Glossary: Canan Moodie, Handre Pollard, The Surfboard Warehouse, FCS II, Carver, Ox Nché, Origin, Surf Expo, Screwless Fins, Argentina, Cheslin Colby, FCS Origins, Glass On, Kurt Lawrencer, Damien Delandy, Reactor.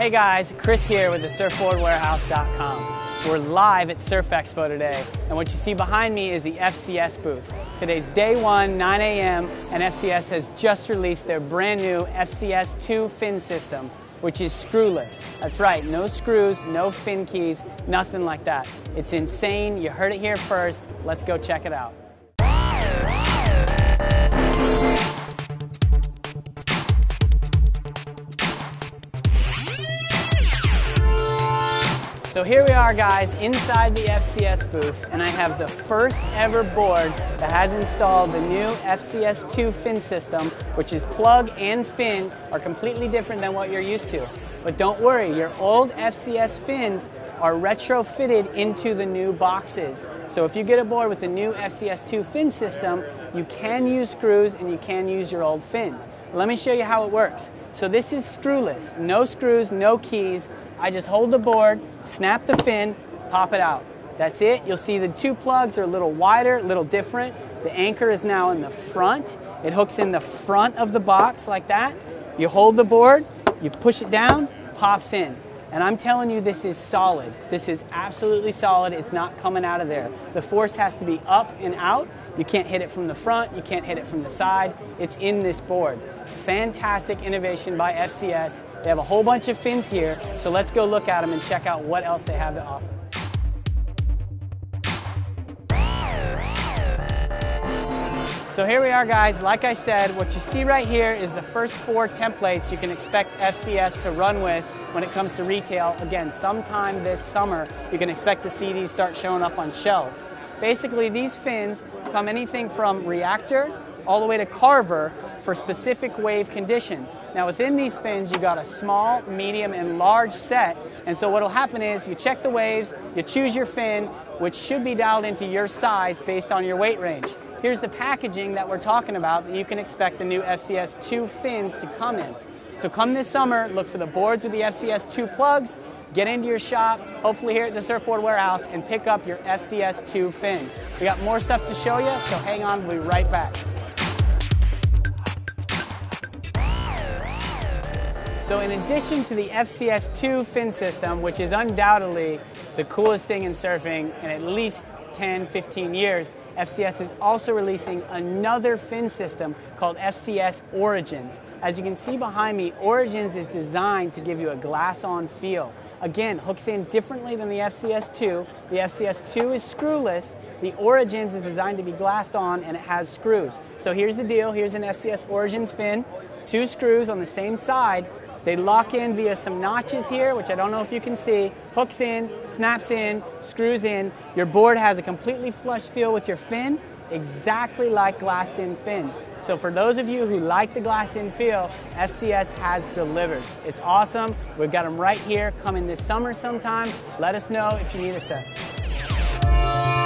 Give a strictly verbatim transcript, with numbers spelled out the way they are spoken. Hey guys, Chris here with the surfboard warehouse dot com. We're live at Surf Expo today, and what you see behind me is the F C S booth. Today's day one, nine A M, and F C S has just released their brand new F C S two fin system, which is screwless. That's right, no screws, no fin keys, nothing like that. It's insane, you heard it here first. Let's go check it out. So here we are guys, inside the F C S booth, and I have the first ever board that has installed the new F C S two fin system, which is plug and fin are completely different than what you're used to. But don't worry, your old F C S fins are retrofitted into the new boxes. So if you get aboard with the new F C S two fin system, you can use screws and you can use your old fins. Let me show you how it works. So this is screwless, no screws, no keys. I just hold the board, snap the fin, pop it out. That's it. You'll see the two plugs are a little wider, a little different. The anchor is now in the front. It hooks in the front of the box like that. You hold the board, you push it down, pops in. And I'm telling you, this is solid. This is absolutely solid. It's not coming out of there. The force has to be up and out. You can't hit it from the front. You can't hit it from the side. It's in this board. Fantastic innovation by F C S. They have a whole bunch of fins here, so let's go look at them and check out what else they have to offer. So here we are guys, like I said, what you see right here is the first four templates you can expect F C S to run with when it comes to retail. Again, sometime this summer, you can expect to see these start showing up on shelves. Basically, these fins come anything from Reactor all the way to Carver for specific wave conditions. Now within these fins, you got a small, medium, and large set. And so what'll happen is you check the waves, you choose your fin, which should be dialed into your size based on your weight range. Here's the packaging that we're talking about that you can expect the new F C S two fins to come in. So come this summer, look for the boards with the F C S two plugs, get into your shop, hopefully here at the Surfboard Warehouse, and pick up your F C S two fins. We got more stuff to show you, so hang on, we'll be right back. So in addition to the F C S two fin system, which is undoubtedly the coolest thing in surfing in at least ten, fifteen years, F C S is also releasing another fin system called F C S Origins. As you can see behind me, Origins is designed to give you a glass-on feel. Again, hooks in differently than the F C S two. The F C S two is screwless. The Origins is designed to be glassed on, and it has screws. So here's the deal. Here's an F C S Origins fin, two screws on the same side. They lock in via some notches here, which I don't know if you can see, hooks in, snaps in, screws in. Your board has a completely flush feel with your fin, exactly like glassed-in fins. So for those of you who like the glassed-in feel, F C S has delivered. It's awesome. We've got them right here, coming this summer sometime. Let us know if you need a set.